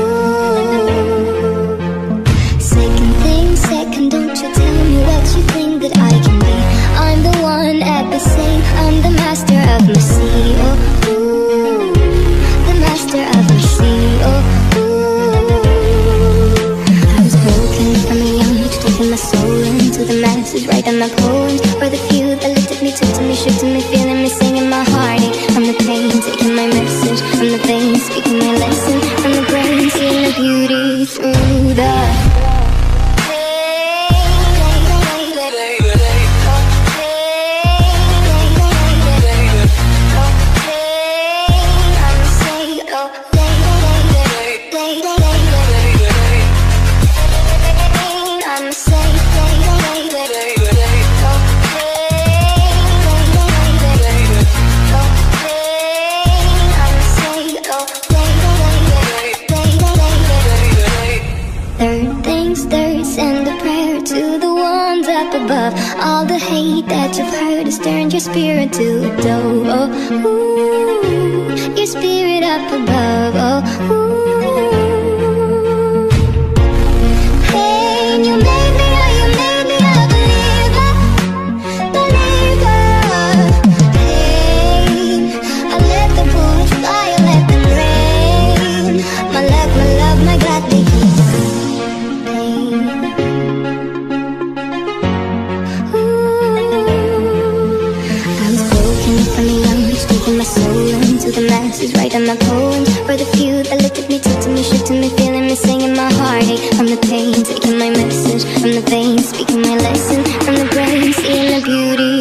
ooh. Second thing, second, don't you tell me what you think that I can be. I'm the one at the same, I'm the master of my sea. Oh, ooh, the master of my sea. Oh, my soul into the masses, writing my poems for the few that looked at me, took to me, shook to me, feeling me, singing my heartache. I'm the pain, taking my message. I'm the vein, speaking my lesson. I'm the brain, seeing the beauty through the all the hate that you've heard has turned your spirit to a dove. Oh, ooh, your spirit up above. Oh, ooh. Pain, you made me, oh, you made me a believer, believer. Pain, I let them pull, I let them rain. My love, my God, they keep pain. The masses writing my poems for the few that looked at me, took to me, shook to me, feeling me, singing my heartache. I'm the pain, taking my message. I'm the vein, speaking my lesson. I'm the brain, seeing the beauty.